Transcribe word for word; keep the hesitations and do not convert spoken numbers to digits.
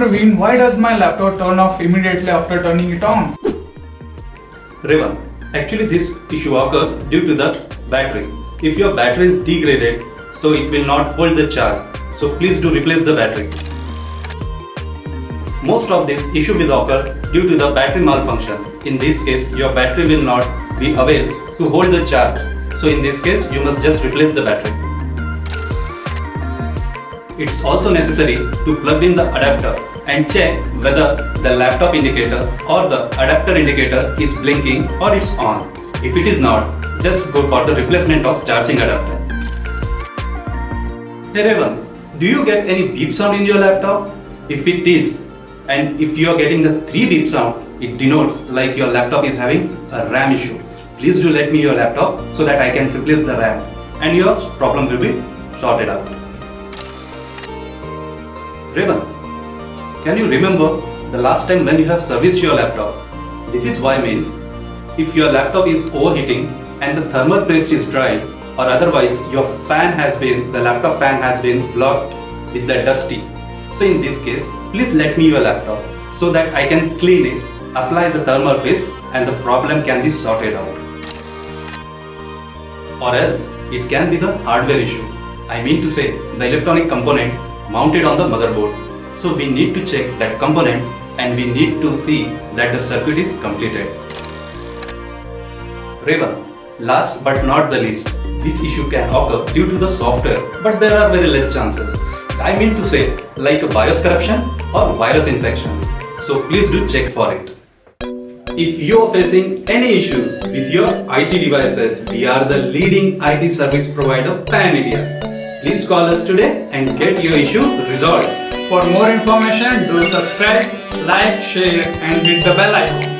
Praveen, why does my laptop turn off immediately after turning it on? Revan, actually this issue occurs due to the battery. If your battery is degraded, so it will not hold the charge. So please do replace the battery. Most of this issue will occur due to the battery malfunction. In this case, your battery will not be aware to hold the charge. So in this case, you must just replace the battery. It's also necessary to plug in the adapter and check whether the laptop indicator or the adapter indicator is blinking or it's on. If it is not, just go for the replacement of charging adapter. Hey Revan, do you get any beep sound in your laptop? If it is, and if you are getting the three beep sound, it denotes like your laptop is having a RAM issue. Please do let me your laptop so that I can replace the RAM and your problem will be sorted out. Revan, can you remember the last time when you have serviced your laptop? This is why means if your laptop is overheating and the thermal paste is dry, or otherwise your fan has been, the laptop fan has been blocked with the dusty. So in this case, please let me your laptop so that I can clean it, apply the thermal paste and the problem can be sorted out. Or else it can be the hardware issue. I mean to say the electronic component mounted on the motherboard. So we need to check that components and we need to see that the circuit is completed. Revan, last but not the least, this issue can occur due to the software, but there are very less chances. I mean to say like a BIOS corruption or virus infection. So please do check for it. If you are facing any issues with your I T devices, we are the leading I T service provider pan India. Please call us today and get your issue resolved. For more information, do subscribe, like, share and hit the bell icon.